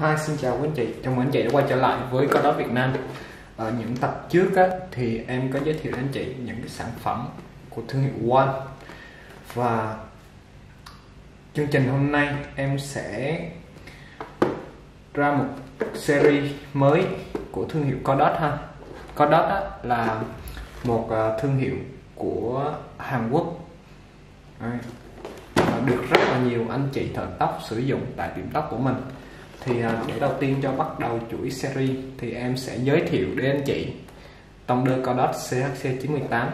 Hi, xin chào quý anh chị, chào mừng anh chị đã quay trở lại với Codos Việt Nam. Ở những tập trước á, thì em có giới thiệu đến anh chị những cái sản phẩm của thương hiệu ONE. Và chương trình hôm nay em sẽ ra một series mới của thương hiệu Codos ha. Codos á, là một thương hiệu của Hàn Quốc, được rất là nhiều anh chị thợ tóc sử dụng tại tiệm tóc của mình. Thì để đầu tiên cho bắt đầu chuỗi series thì em sẽ giới thiệu đến anh chị tông đơ Codos CHC 98,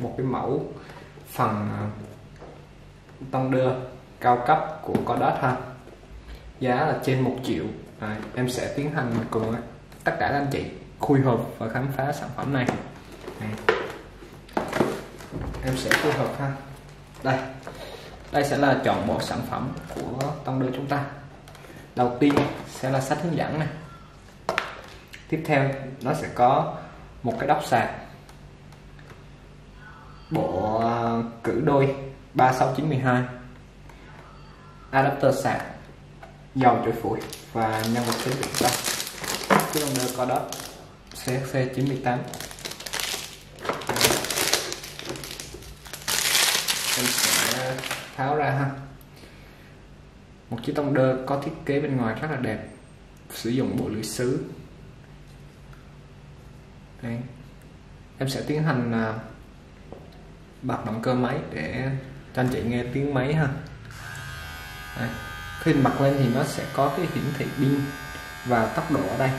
một cái mẫu phần tông đơ cao cấp của Codos ha, giá là trên 1 triệu. Em sẽ tiến hành cùng tất cả các anh chị khui hộp và khám phá sản phẩm này. Em sẽ khui hộp ha. Đây sẽ là chọn bộ sản phẩm của tông đơ chúng ta. Đầu tiên sẽ là sách hướng dẫn này. Tiếp theo nó sẽ có một cái đốc sạc, bộ cử đôi 3692, adapter sạc, dầu trội phủi và nhân vật sử dụng sau. Cái đồng đơ Codos CHC 98. Em sẽ tháo ra ha. Một chiếc tông đơ có thiết kế bên ngoài rất là đẹp, sử dụng bộ lưỡi sứ. Đấy. Em sẽ tiến hành bật động cơ máy để cho anh chị nghe tiếng máy ha. Đấy. Khi bật lên thì nó sẽ có cái hiển thị pin và tốc độ ở đây.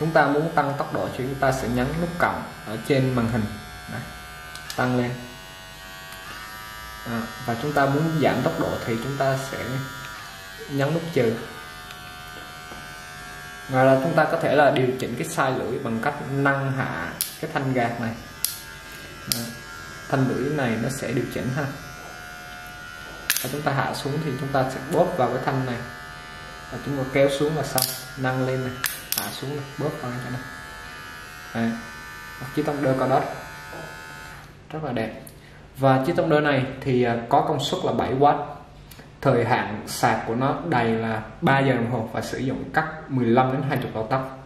Chúng ta muốn tăng tốc độ thì chúng ta sẽ nhấn nút cộng ở trên màn hình. Đấy. Tăng lên. Và chúng ta muốn giảm tốc độ thì chúng ta sẽ nhấn nút trừ. Ngoài ra chúng ta có thể là điều chỉnh cái size lưỡi bằng cách nâng hạ cái thanh gạt này. Thanh lưỡi này nó sẽ điều chỉnh ha. Và chúng ta hạ xuống thì chúng ta sẽ bóp vào cái thanh này. Và chúng ta kéo xuống là xong, nâng lên này, hạ xuống này, bóp vào cái này. Chiếc tông đơ Codos rất là đẹp. Và chiếc tông đơ này thì có công suất là 7W. Thời hạn sạc của nó đầy là 3 giờ đồng hồ và sử dụng cắt 15 đến 20 đầu tóc.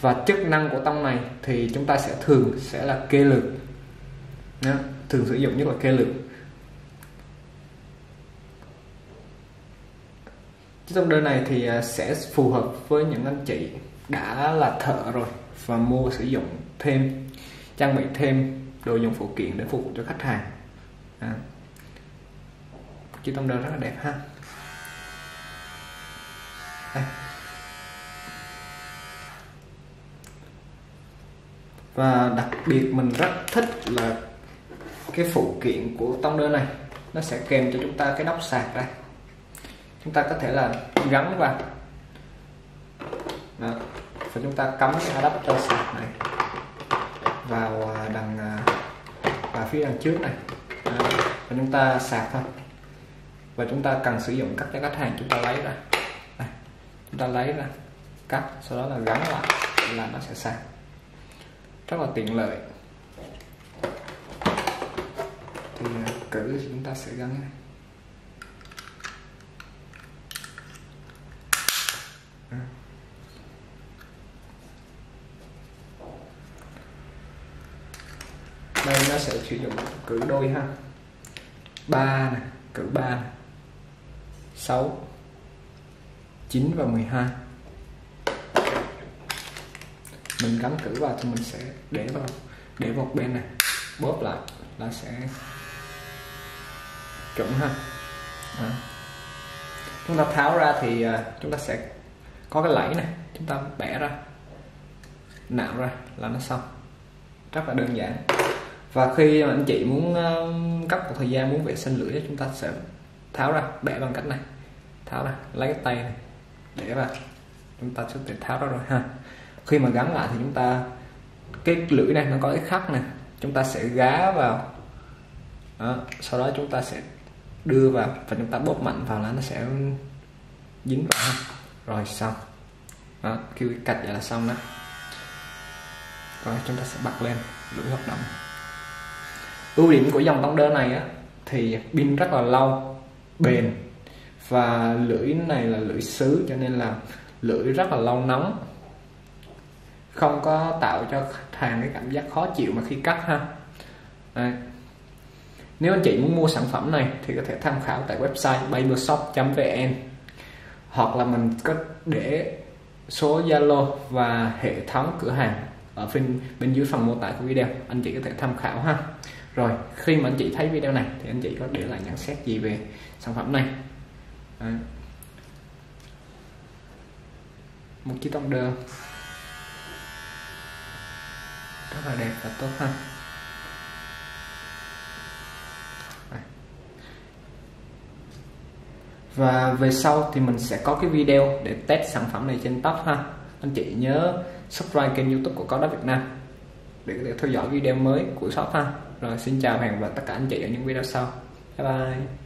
Và chức năng của tông này thì chúng ta sẽ thường sẽ là kê lược. Thường sử dụng nhất là kê lược. Chiếc tông đơ này thì sẽ phù hợp với những anh chị đã là thợ rồi và mua sử dụng thêm, trang bị thêm đồ dùng phụ kiện để phục vụ cho khách hàng. Chiếc tông đơ rất là đẹp ha. Đây. Và đặc biệt mình rất thích là cái phụ kiện của tông đơ này, nó sẽ kèm cho chúng ta cái nóc sạc đây. Chúng ta có thể là gắn vào. Đó. Và chúng ta cắm cái adapter sạc này vào đằng và phía đằng trước này. Và chúng ta sạc thôi. Và chúng ta cần sử dụng cắt cho khách hàng, chúng ta lấy ra. Đây. Chúng ta lấy ra, cắt, sau đó là gắn lại là nó sẽ sạc. Rất là tiện lợi. Thì cử chúng ta sẽ gắn này. Đây nó sẽ sử dụng cử đôi ha, 3 này, cử 3 này, 6, 9 và 12. Mình gắn cử vào thì mình sẽ để vào bên này, bóp lại là sẽ chuẩn ha. Chúng ta tháo ra thì chúng ta sẽ có cái lẫy này, chúng ta bẻ ra, nạo ra là nó xong, rất là đơn giản. Và khi mà anh chị muốn cắt một thời gian, muốn vệ sinh lưỡi, chúng ta sẽ tháo ra, bẻ bằng cách này, tháo ra, lấy cái tay này, để vào, chúng ta sẽ tự tháo ra rồi ha. Khi mà gắn lại thì chúng ta, cái lưỡi này nó có cái khắc này, chúng ta sẽ gá vào. Đó. Sau đó chúng ta sẽ đưa vào và chúng ta bóp mạnh vào là nó sẽ dính vào ha. Rồi xong. Đó, khi cạch vậy là xong đó. Rồi chúng ta sẽ bật lên, lưỡi hoạt động. Ưu điểm của dòng tông đơ này á, thì pin rất là lâu, bền Và lưỡi này là lưỡi sứ cho nên là lưỡi rất là lâu nóng, không có tạo cho khách hàng cái cảm giác khó chịu mà khi cắt ha. Đây. Nếu anh chị muốn mua sản phẩm này thì có thể tham khảo tại website barbershop.vn, hoặc là mình có để số Zalo và hệ thống cửa hàng ở bên dưới phần mô tả của video, anh chị có thể tham khảo ha. Rồi khi mà anh chị thấy video này thì anh chị có để lại nhận xét gì về sản phẩm này? Đấy. Một chiếc tóc đơ rất là đẹp và tốt ha. Và về sau thì mình sẽ có cái video để test sản phẩm này trên tóc ha. Anh chị nhớ subscribe kênh YouTube của Codos Việt Nam để có thể theo dõi video mới của shop ha. Rồi xin chào và hẹn gặp lại tất cả anh chị ở những video sau. Bye bye.